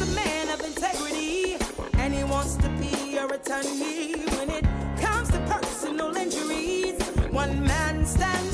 He's a man of integrity, and he wants to be your attorney. When it comes to personal injuries, one man stands